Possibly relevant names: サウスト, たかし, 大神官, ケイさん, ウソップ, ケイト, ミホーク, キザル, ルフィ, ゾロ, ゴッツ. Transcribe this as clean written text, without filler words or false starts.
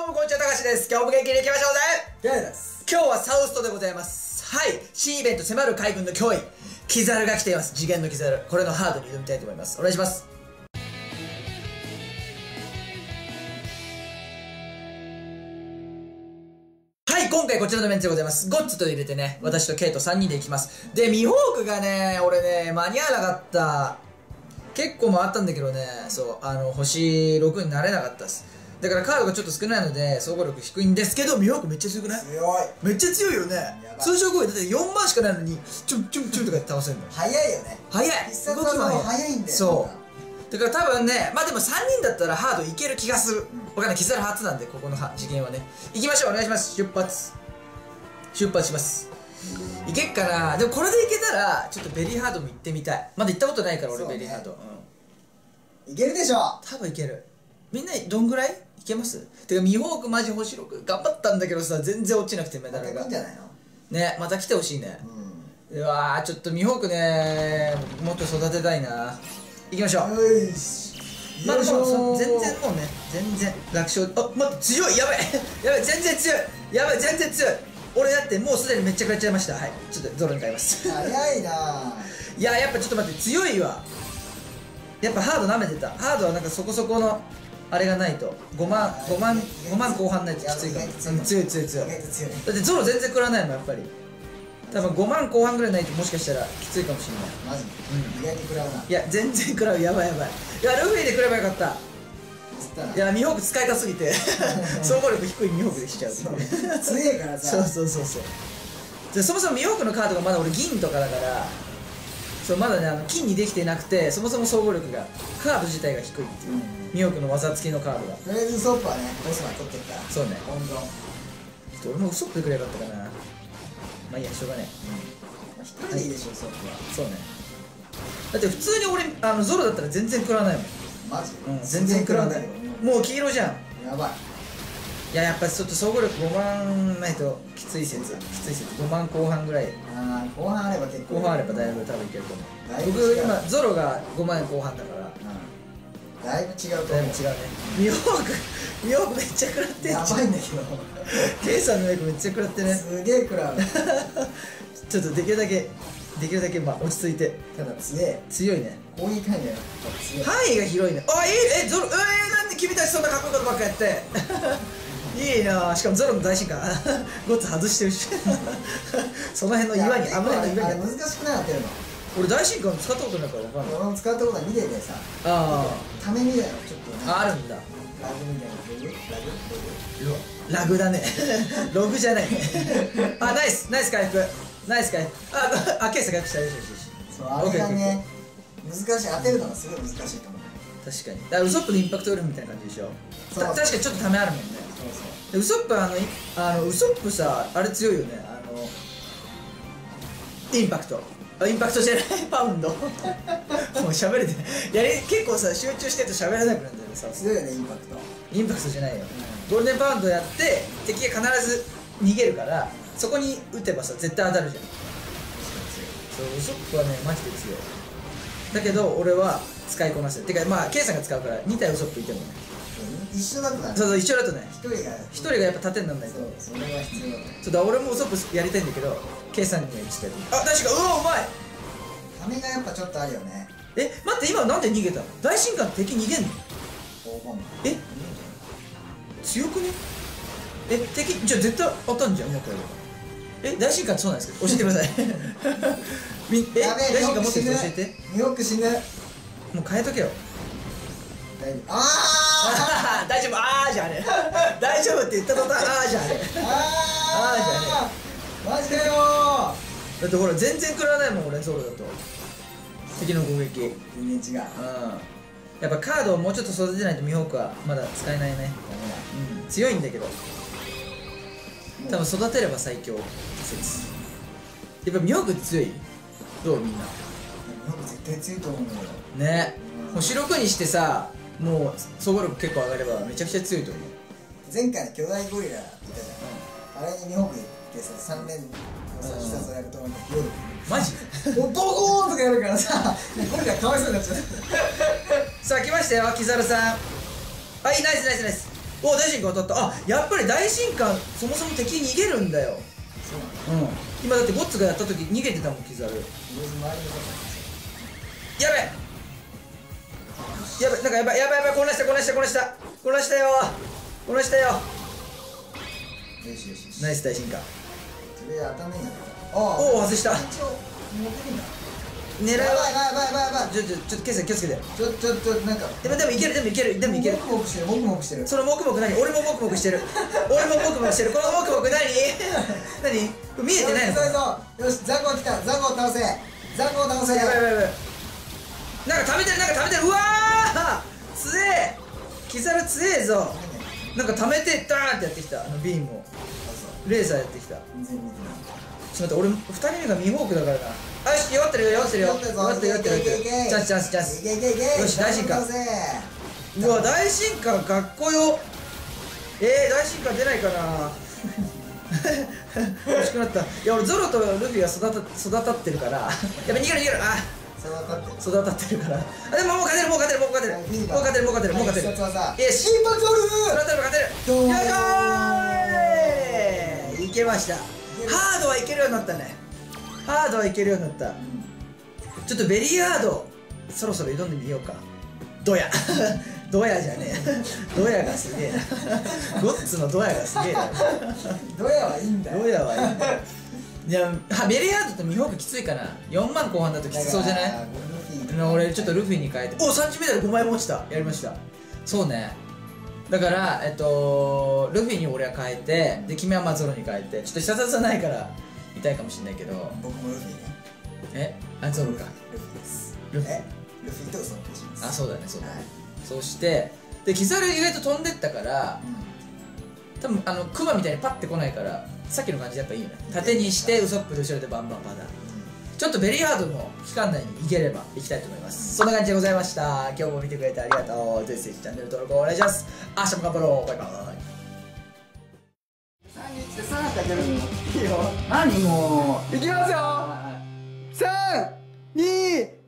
どうもこんにちは、たかしです。今日も元気にいきましょうぜ。今日はサウストでございます。はい、新イベント迫る海軍の脅威、キザルが来ています。次元のキザル、これのハードに挑みたいと思います。お願いします。はい、今回こちらのメンツでございます。ゴッツと入れてね、私とケイト3人でいきます。で、ミホークがね、俺ね、間に合わなかった。結構回ったんだけどね、そう、星6になれなかったです。だからカードがちょっと少ないので総合力低いんですけど、ミホークめっちゃ強くない？強い、めっちゃ強いよね。通常攻撃だって4万しかないのにチュンチュンチュンとかやって倒せるの。早いよね。早い、必殺技も早いんだよ。そうだから多分ね、まあでも3人だったらハードいける気がする。わかんない、キザル初なんで、ここの次元はね。いきましょう、お願いします。出発します。いけっかな。でもこれでいけたらちょっとベリーハードも行ってみたい。まだ行ったことないから俺、ベリーハードいけるでしょ、多分いける。みんなどんぐらいいけます？てかミホークマジ星6頑張ったんだけどさ、全然落ちなくてメダルが。また来るんじゃないのね、また来てほしいね。うわー、ちょっとミホークね、もっと育てたいな。行きましょう。まだ全然もうね、全然楽勝。あ、待って、強い、やばいやばい、全然強い、やばい、全然強い。俺だってもうすでにめっちゃくちゃいました。はい、ちょっとゾロに変えます。早いな。いや、やっぱちょっと待って、強いわ。やっぱハード舐めてた。ハードはなんかそこそこのあれがないと、5万後半ないときついから。強い強い強い。だってゾロ全然食らないもん、やっぱり。多分5万後半ぐらいないともしかしたらきついかもしれない。マジ？意外に食らうな。いや、全然食らう、やばいやばい。いや、ルフィで食ればよかった。いや、ミホーク使いたすぎて、総合力低いミホークでしちゃう。強いからさ。そうそうそうそう。そもそもミホークのカードがまだ俺銀とかだから、そう、まだね、金にできてなくて、そもそも総合力が、カード自体が低いっていう。ミホークの技付きのカードがとりあえずウソップはね、ボスマン取ってるから。そうね、温存。ちょっと俺もウソップでくればよかったかな。まあいいや、しょうがねえ。一人でいいでしょ、ウソップは。そうね、だって普通に俺ゾロだったら全然食らわないもん。マジ？うん、全然食らわない。もう黄色じゃん、やばい。いや、やっぱちょっと総合力5万ないときつい説。5万後半ぐらい。ああ、後半あれば結構、後半あればだいぶ多分いけると思う。僕今ゾロが5万後半だから、だいぶ違うと思う。違うね。ミホークめっちゃ食らってんじゃん。やばいんだけどケイさんのメイクめっちゃ食らってね。すげえ食らうちょっとできるだけまあ落ち着いて。ただ強いね。こういう感じだよ、範囲が広いね。あ、いい。ゾロ、なんで君たちそんなかっこいいことばっかやっていいな。しかもゾロの大進化ゴッツ外してるしその辺の岩に、危ない岩に。難しくなかったよな。俺大進化使ったことないから分かんない。俺も使ったことは見ててさ、ためみたいなちょっとあるんだ。ラグみたいな。ラグだねログじゃないあ、ナイス回復、ナイス回復。あ、ケース回復したらよしよしよし。そう、あれがね、難しい。当てるのがすごい難しいと思う。確かに。だからウソップのインパクトウルフみたいな感じでしょ。確かにちょっとためあるもんね。ウソップ、ウソップさ、あれ強いよね。インパクト、インパクトじゃない、パウンドもう喋れてない。結構さ、集中してると喋らなくなるんだよね。強いよね、インパクト。インパクトじゃないよ、ゴールデンパウンドやって、敵が必ず逃げるから、そこに打てばさ、絶対当たるじゃん。そう、ウソップはね、マジで強い。だけど俺は使いこなせる。てかまあ、ケイさんが使うから2体ウソップいてもね、一緒だとね。そうそう、一緒だとね、1人がやっぱ盾にならないと。そう、それは必要だね。そうだ、俺もウソップやりたいんだけど、計算には1回で。あ、確か、うまい。ためがやっぱちょっとあるよね。え、待って、今なんで逃げたの？大進化の敵逃げんの？え、強くね？え、敵、じゃあ絶対当たんじゃん、もう一回。え、大進化そうなんですけど、教えてください。え、大進化持ってきて教えて。ミホーク死ぬ。もう変えとけよ。ああ大丈夫、ああじゃね大丈夫って言った途端、ああじゃねああじゃね。マジだよー。だってほら、全然食らわないもん俺、ソロだと。敵の攻撃全然違う。やっぱカードをもうちょっと育てないとミホークはまだ使えないね。強いんだけど、多分育てれば最強説。やっぱミホーク強い。どうみんな？ミホーク絶対強いと思うんだけどね。星6にしてさ、もう総合力結構上がればめちゃくちゃ強いと思う。前回の巨大ゴリラいたじゃん、あれにミホーク3連の必殺をやると思うんだけど、マジもうドコーンとかやるからさ、今回かわいそうになっちゃう。さあ、来ましたよ、キザルさん。はい、ナイスナイスナイス。お、大神官当たった。あ、やっぱり大神官そもそも敵逃げるんだよ。そうなんだ。今だってゴッツがやった時逃げてたもん。キザルやべやべ、なんかやばいやばいやばい、こなしたよ、こなしたよ。よしよし、ナイス大神官。それ当たんないんだ。おお、外した。狙いはやばい。ちょっとケイさん気をつけて。ちょっとなんかでもいける。モクモクしてる。そのモクモク何？俺もモクモクしてる。このモクモク何？何？見えてないの？そう。よし、ザコ来た。ザコを倒せ。やばい。なんか溜めてる。うわあ、強え。キザル強えぞ。なんか溜めてダーンってやってきた。あのビームを。レーザーやってきた。全然見てない。ちょっと俺2人目がミホークだからな。あ、よし、弱ってるよ。チャンス。よし、大進化。うわ、大進化かっこよ。大進化出ないかな。欲しくなった。いや、俺ゾロとルフィは育たってるから。やっぱ逃げる。あ、育たってるから。あ、でももう勝てる。よし、金髪オルフ勝てる。いけました。ハードはいけるようになったね。ちょっとベリーハードそろそろ挑んでみようか。ドヤがすげえな。ゴッツのドヤがすげえな。ドヤはいいんだよ。いや、ベリーハードとミホークきついかな。4万後半だときつそうじゃない？俺ちょっとルフィに変えて。お、30メートル5枚も落ちた。やりました。そうね、だから、ルフィに俺は変えて、で、君はマゾロに変えて、ちょっと射殺はないから痛いかもしれないけど、僕もルフィね。あ、ゾロか。ルフィです。ルフィとゾロします。あ、そうだね。そうして、で、キザル意外と飛んでったから、多分、クマみたいにパッて来ないから、さっきの感じでやっぱいいよね。縦にして、ウソップで後ろでバンバンパターン。ちょっとベリーハードも期間内にいければいきたいと思います。そんな感じでございました。今日も見てくれてありがとう。ぜひぜひチャンネル登録お願いします。明日も頑張ろう。バイバーイ。321で3かける。いいよ。何もういきますよ。321